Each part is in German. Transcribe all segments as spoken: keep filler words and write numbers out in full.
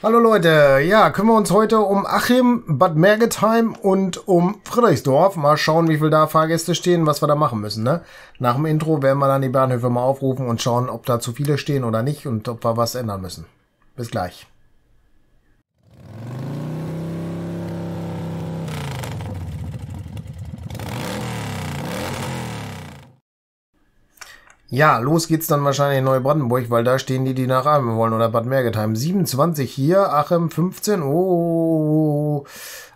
Hallo Leute, ja, kümmern wir uns heute um Achim, Bad Mergentheim und um Friedrichsdorf. Mal schauen, wie viel da Fahrgäste stehen, was wir da machen müssen, ne? Nach dem Intro werden wir dann die Bahnhöfe mal aufrufen und schauen, ob da zu viele stehen oder nicht und ob wir was ändern müssen. Bis gleich. Ja, los geht's dann wahrscheinlich in Neubrandenburg, weil da stehen die, die nach Aachen wollen oder Bad Mergentheim. siebenundzwanzig hier, Achim fünfzehn, oh,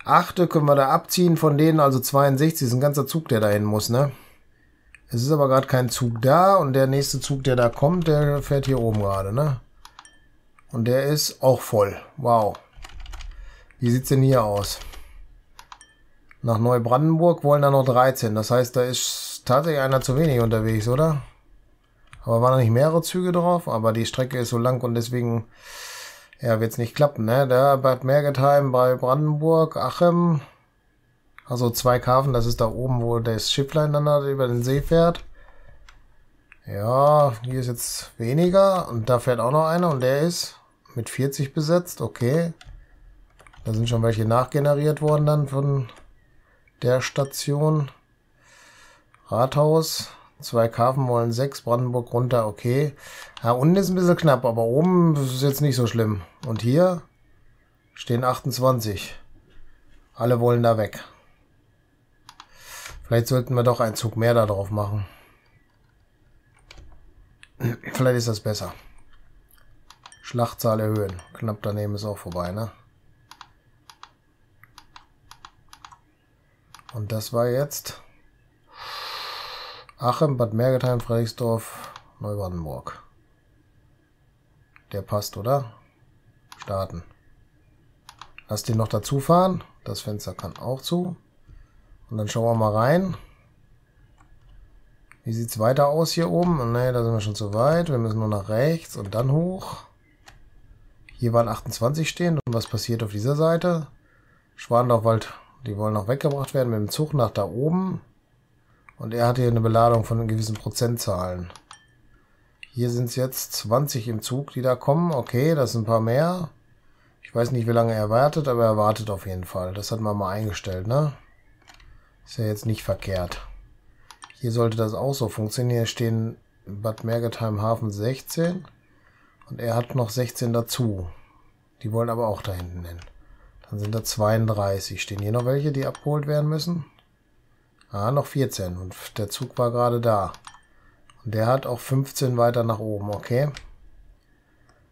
acht können wir da abziehen von denen, also zweiundsechzig, ist ein ganzer Zug, der da hin muss, ne? Es ist aber gerade kein Zug da und der nächste Zug, der da kommt, der fährt hier oben gerade, ne? Und der ist auch voll, wow. Wie sieht's denn hier aus? Nach Neubrandenburg wollen da noch dreizehn, das heißt, da ist tatsächlich einer zu wenig unterwegs, oder? Aber waren da nicht mehrere Züge drauf? Aber die Strecke ist so lang und deswegen ja, wird es nicht klappen, ne? Da Bad Mergentheim bei Brandenburg, Achim, also Zweikarfen, das ist da oben, wo das Schifflein dann da über den See fährt. Ja, hier ist jetzt weniger und da fährt auch noch einer und der ist mit vierzig besetzt, okay. Da sind schon welche nachgeneriert worden dann von der Station. Rathaus. Zwei Karfen wollen sechs, Brandenburg runter, okay. Ja, unten ist ein bisschen knapp, aber oben ist jetzt nicht so schlimm. Und hier stehen achtundzwanzig. Alle wollen da weg. Vielleicht sollten wir doch einen Zug mehr da drauf machen. Vielleicht ist das besser. Schlachtzahl erhöhen. Knapp daneben ist auch vorbei, ne? Und das war jetzt Achim, Bad Mergentheim, Friedrichsdorf, Neubrandenburg. Der passt, oder? Starten. Lass den noch dazu fahren. Das Fenster kann auch zu. Und dann schauen wir mal rein. Wie sieht es weiter aus hier oben? Ne, da sind wir schon zu weit. Wir müssen nur nach rechts und dann hoch. Hier waren achtundzwanzig stehen. Und was passiert auf dieser Seite? Schwandorfwald, die wollen noch weggebracht werden mit dem Zug nach da oben. Und er hat hier eine Beladung von gewissen Prozentzahlen. Hier sind es jetzt zwanzig im Zug, die da kommen. Okay, das sind ein paar mehr. Ich weiß nicht, wie lange er wartet, aber er wartet auf jeden Fall. Das hat man mal eingestellt, ne? Ist ja jetzt nicht verkehrt. Hier sollte das auch so funktionieren. Hier stehen Bad Mergentheim Hafen sechzehn. Und er hat noch sechzehn dazu. Die wollen aber auch da hinten hin. Dann sind da zweiunddreißig. Stehen hier noch welche, die abgeholt werden müssen? Ah, noch vierzehn. Und der Zug war gerade da. Und der hat auch fünfzehn weiter nach oben. Okay.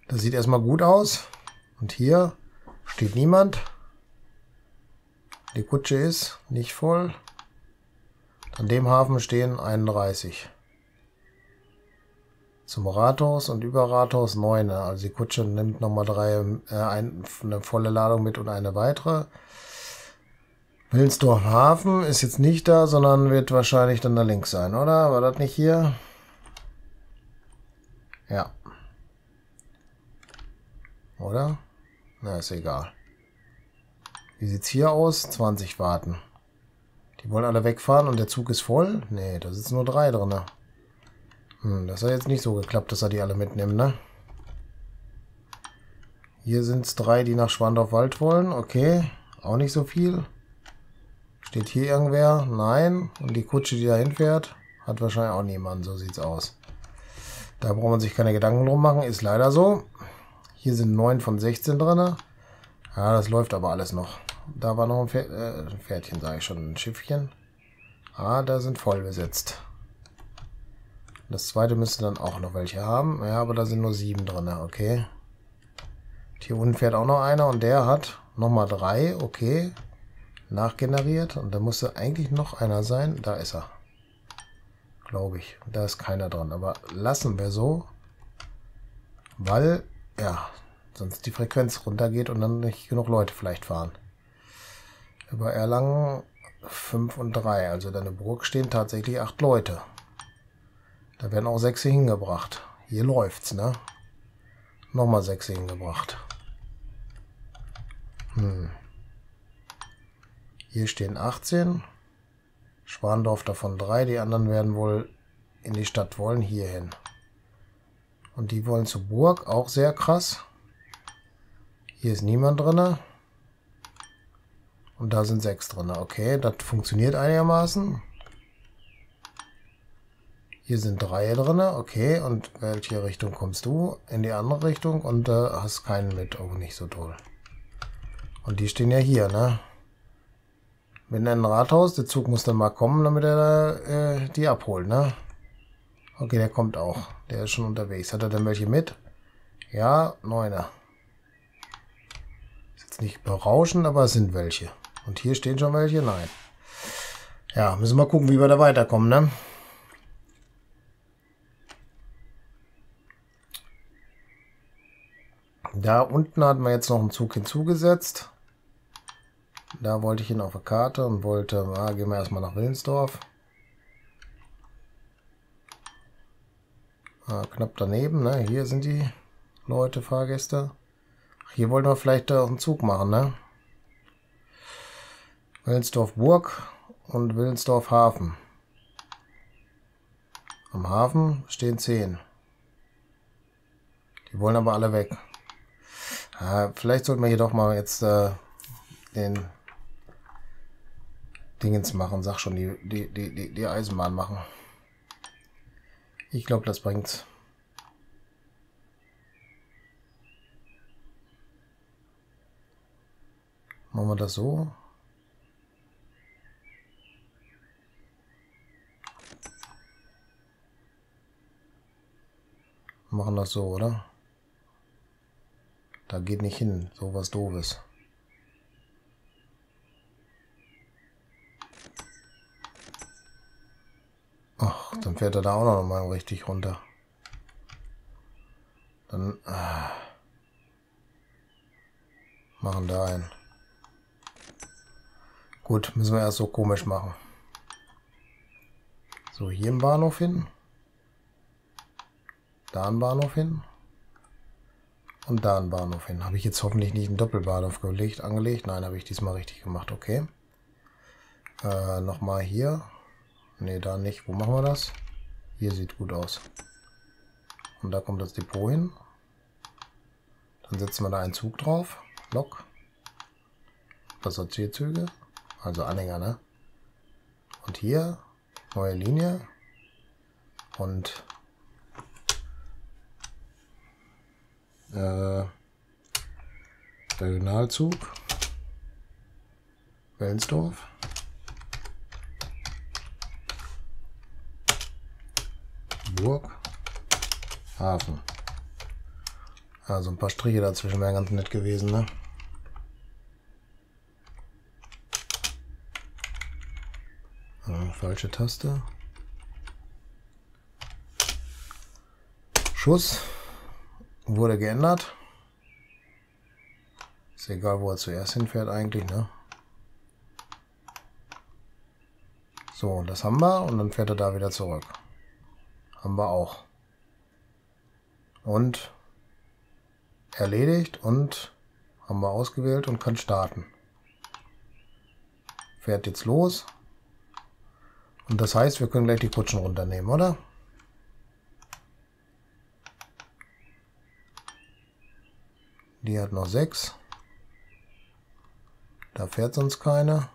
Das sieht erstmal gut aus. Und hier steht niemand. Die Kutsche ist nicht voll. An dem Hafen stehen einunddreißig. Zum Rathaus und über Rathaus neun. Also die Kutsche nimmt nochmal drei, äh, eine volle Ladung mit und eine weitere. Wilnsdorf Hafen ist jetzt nicht da, sondern wird wahrscheinlich dann da links sein, oder? War das nicht hier? Ja. Oder? Na, ist egal. Wie sieht's hier aus? zwanzig warten. Die wollen alle wegfahren und der Zug ist voll? Nee, da sitzen nur drei drin. Hm, das hat jetzt nicht so geklappt, dass er die alle mitnimmt, ne? Hier sind's drei, die nach Schwandorfwald wollen. Okay, auch nicht so viel. Steht hier irgendwer? Nein. Und die Kutsche, die da hinfährt, hat wahrscheinlich auch niemanden. So sieht's aus. Da braucht man sich keine Gedanken drum machen. Ist leider so. Hier sind neun von sechzehn drin. Ja, das läuft aber alles noch. Da war noch ein Pferd, äh, ein Pferdchen, sage ich schon. Ein Schiffchen. Ah, da sind voll besetzt. Das zweite müsste dann auch noch welche haben. Ja, aber da sind nur sieben drin. Okay. Hier unten fährt auch noch einer. Und der hat nochmal drei. Okay. Nachgeneriert und da musste eigentlich noch einer sein. Da ist er, glaube ich. Da ist keiner dran, aber lassen wir so, weil ja sonst die Frequenz runtergeht und dann nicht genug Leute vielleicht fahren. Über Erlangen fünf und drei, also da in der Burg stehen tatsächlich acht Leute. Da werden auch sechs hingebracht. Hier läuft's, ne? Nochmal sechs hingebracht. Hm. Hier stehen achtzehn, Schwandorf davon drei, die anderen werden wohl in die Stadt wollen, hier hin. Und die wollen zur Burg, auch sehr krass. Hier ist niemand drin. Und da sind sechs drin. Okay, das funktioniert einigermaßen. Hier sind drei drin. Okay, und welche Richtung kommst du? In die andere Richtung und äh, hast keinen mit. Oh, nicht so toll. Und die stehen ja hier, ne? Mit einem Rathaus. Der Zug muss dann mal kommen, damit er äh, die abholt, ne? Okay, der kommt auch. Der ist schon unterwegs. Hat er denn welche mit? Ja, neuner. Ist jetzt nicht berauschend, aber es sind welche. Und hier stehen schon welche? Nein. Ja, müssen wir gucken, wie wir da weiterkommen, ne? Da unten hat man jetzt noch einen Zug hinzugesetzt. Da wollte ich ihn auf der Karte und wollte... Ah, gehen wir erstmal nach Wilnsdorf. Ah, knapp daneben, ne? Hier sind die Leute, Fahrgäste. Hier wollten wir vielleicht auch einen Zug machen, ne? Wilnsdorf Burg und Wilnsdorf Hafen. Am Hafen stehen zehn. Die wollen aber alle weg. Ah, vielleicht sollten wir hier doch mal jetzt äh, den Dingens machen. Sag schon, die, die, die, die Eisenbahn machen. Ich glaube, das bringt's. Machen wir das so. Machen das so, oder? Da geht nicht hin, so was Doofes. Ach, dann fährt er da auch noch mal richtig runter. Dann ah, machen da einen. Gut, müssen wir erst so komisch machen. So, hier im Bahnhof hin. Da im Bahnhof hin. Und da einen Bahnhof hin. Habe ich jetzt hoffentlich nicht einen Doppelbahnhof gelegt, angelegt? Nein, habe ich diesmal richtig gemacht. Okay. Äh, nochmal hier. Ne, da nicht. Wo machen wir das? Hier sieht gut aus. Und da kommt das Depot hin. Dann setzen wir da einen Zug drauf. Lok. Passagierzüge. Also Anhänger, ne? Und hier. Neue Linie. Und... Äh, Regionalzug Wilnsdorf Burg Hafen. Also ein paar Striche dazwischen wären ganz nett gewesen, ne? Äh, falsche Taste. Schuss wurde geändert. Ist egal, wo er zuerst hinfährt eigentlich, ne? So, das haben wir und dann fährt er da wieder zurück. Haben wir auch. Und erledigt und haben wir ausgewählt und kann starten. Fährt jetzt los. Und das heißt, wir können gleich die Kutschen runternehmen, oder? Die hat noch sechs. Da fährt sonst keine.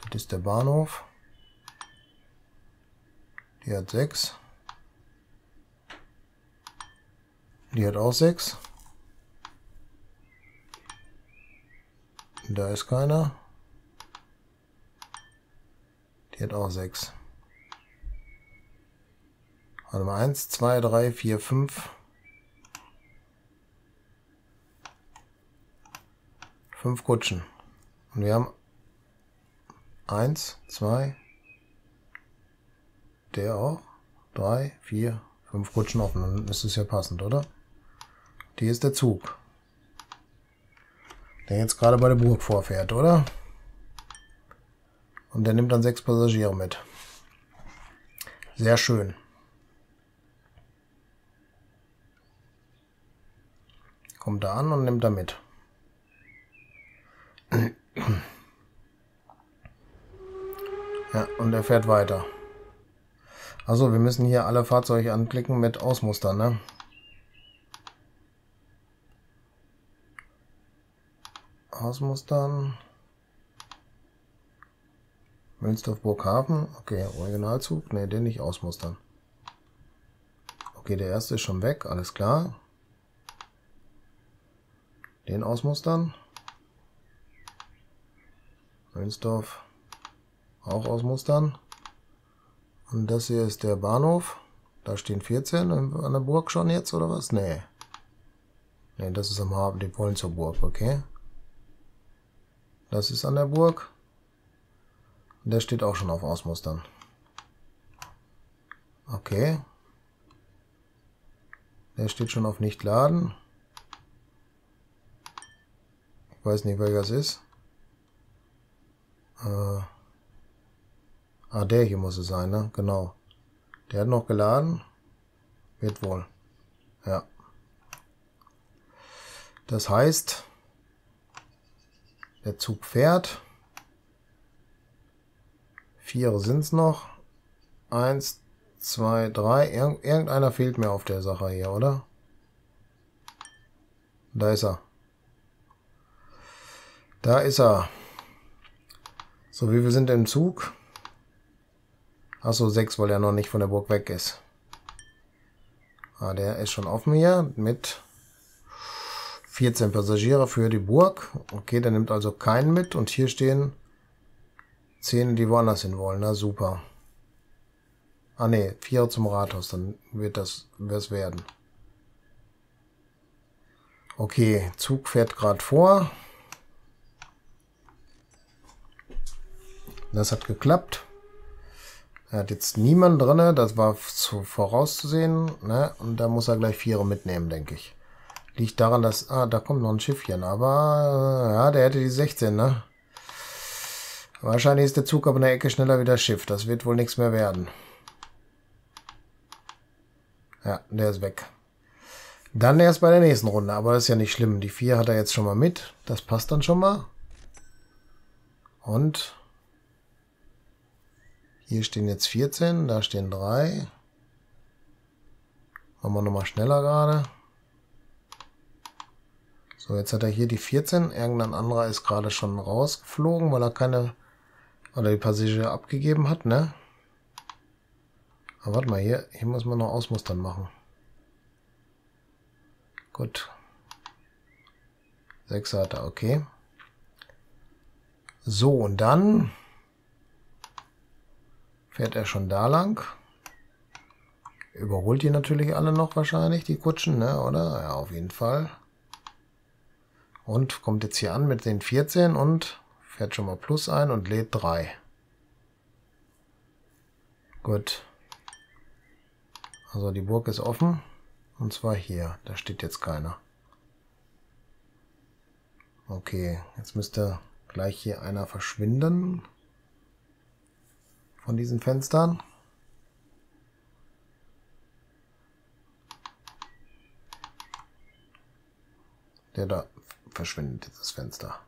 Das ist der Bahnhof. Die hat sechs. Die hat auch sechs. Da ist keiner. Die hat auch sechs. Warte mal, eins, zwei, drei, vier, fünf. Fünf Kutschen. Und wir haben eins, zwei, der auch, drei, vier, fünf Kutschen offen. Dann ist es ja passend, oder? Hier ist der Zug. Der jetzt gerade bei der Burg vorfährt, oder? Und der nimmt dann sechs Passagiere mit. Sehr schön. Kommt da an und nimmt da mit. Ja, und er fährt weiter. Also, wir müssen hier alle Fahrzeuge anklicken mit Ausmustern, ne? Ausmustern. Münzdorf Burghafen. Okay, Originalzug. Ne, den nicht ausmustern. Okay, der erste ist schon weg. Alles klar. Den ausmustern. Wilnsdorf auch ausmustern. Und das hier ist der Bahnhof. Da stehen vierzehn an der Burg schon jetzt, oder was? Nee. Nee, das ist am Hafen. Die wollen zur Burg, okay. Das ist an der Burg. Und der steht auch schon auf Ausmustern. Okay. Der steht schon auf nicht laden. Ich weiß nicht, welcher es ist. Äh, ah, der hier muss es sein, ne? Genau. Der hat noch geladen. Wird wohl. Ja. Das heißt, der Zug fährt. Vier sind es noch. Eins, zwei, drei. Irg- irgendeiner fehlt mir auf der Sache hier, oder? Da ist er. Da ist er. So, wie wir sind im Zug. Achso, sechs, weil er noch nicht von der Burg weg ist. Ah, der ist schon offen hier mit vierzehn Passagiere für die Burg. Okay, der nimmt also keinen mit. Und hier stehen zehn, die woanders hin wollen. Na, super. Ah, ne, vier zum Rathaus. Dann wird das was werden. Okay, Zug fährt gerade vor. Das hat geklappt. Er hat jetzt niemanden drin, das war zu vorauszusehen. Ne? Und da muss er gleich Viere mitnehmen, denke ich. Liegt daran, dass... Ah, da kommt noch ein Schiffchen. Aber ja, der hätte die sechzehn, ne? Wahrscheinlich ist der Zug aber in der Ecke schneller wie das Schiff. Das wird wohl nichts mehr werden. Ja, der ist weg. Dann erst bei der nächsten Runde. Aber das ist ja nicht schlimm. Die vier hat er jetzt schon mal mit. Das passt dann schon mal. Und... Hier stehen jetzt vierzehn, da stehen drei. Machen wir nochmal schneller gerade. So, jetzt hat er hier die vierzehn. Irgendein anderer ist gerade schon rausgeflogen, weil er keine... Oder die Passagiere abgegeben hat, ne? Aber warte mal, hier, hier muss man noch Ausmustern machen. Gut. sechs hat er, okay. So, und dann... Fährt er schon da lang? Überholt die natürlich alle noch wahrscheinlich, die Kutschen, ne, oder? Ja, auf jeden Fall. Und kommt jetzt hier an mit den vierzehn und fährt schon mal Plus ein und lädt drei. Gut. Also die Burg ist offen. Und zwar hier. Da steht jetzt keiner. Okay, jetzt müsste gleich hier einer verschwinden. Von diesen Fenstern. Der da verschwindet jetzt das Fenster.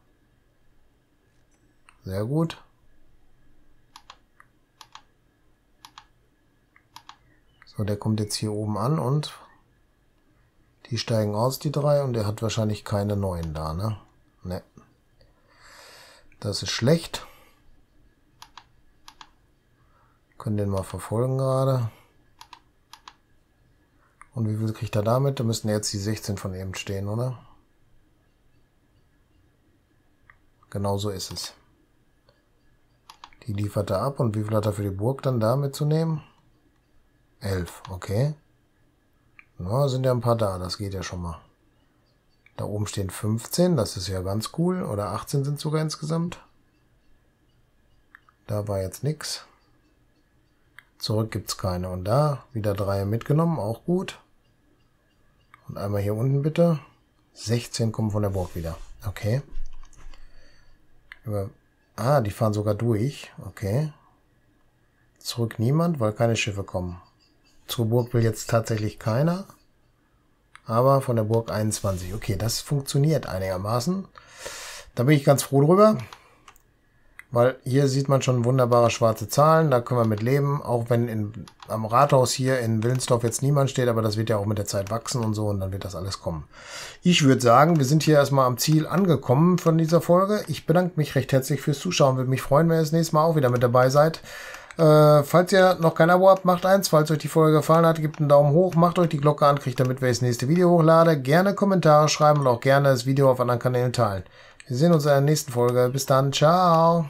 Sehr gut. So, der kommt jetzt hier oben an und die steigen aus, die drei, und er hat wahrscheinlich keine neuen da, ne? Ne. Das ist schlecht. Können den mal verfolgen gerade. Und wie viel kriegt er damit? Da müssen jetzt die sechzehn von eben stehen, oder? Genau so ist es. Die liefert er ab. Und wie viel hat er für die Burg dann da mitzunehmen? elf, okay. Na, sind ja ein paar da. Das geht ja schon mal. Da oben stehen fünfzehn. Das ist ja ganz cool. Oder achtzehn sind sogar insgesamt. Da war jetzt nichts. Zurück gibt es keine. Und da wieder drei mitgenommen, auch gut. Und einmal hier unten bitte. sechzehn kommen von der Burg wieder. Okay. Über ah, die fahren sogar durch. Okay. Zurück niemand, weil keine Schiffe kommen. Zur Burg will jetzt tatsächlich keiner. Aber von der Burg einundzwanzig. Okay, das funktioniert einigermaßen. Da bin ich ganz froh drüber. Weil hier sieht man schon wunderbare schwarze Zahlen, da können wir mit leben, auch wenn in, am Rathaus hier in Wilnsdorf jetzt niemand steht, aber das wird ja auch mit der Zeit wachsen und so und dann wird das alles kommen. Ich würde sagen, wir sind hier erstmal am Ziel angekommen von dieser Folge. Ich bedanke mich recht herzlich fürs Zuschauen, würde mich freuen, wenn ihr das nächste Mal auch wieder mit dabei seid. Äh, falls ihr noch kein Abo habt, macht eins, falls euch die Folge gefallen hat, gebt einen Daumen hoch, macht euch die Glocke an, kriegt damit, wenn ich das nächste Video hochlade. Gerne Kommentare schreiben und auch gerne das Video auf anderen Kanälen teilen. Wir sehen uns in der nächsten Folge. Bis dann, ciao!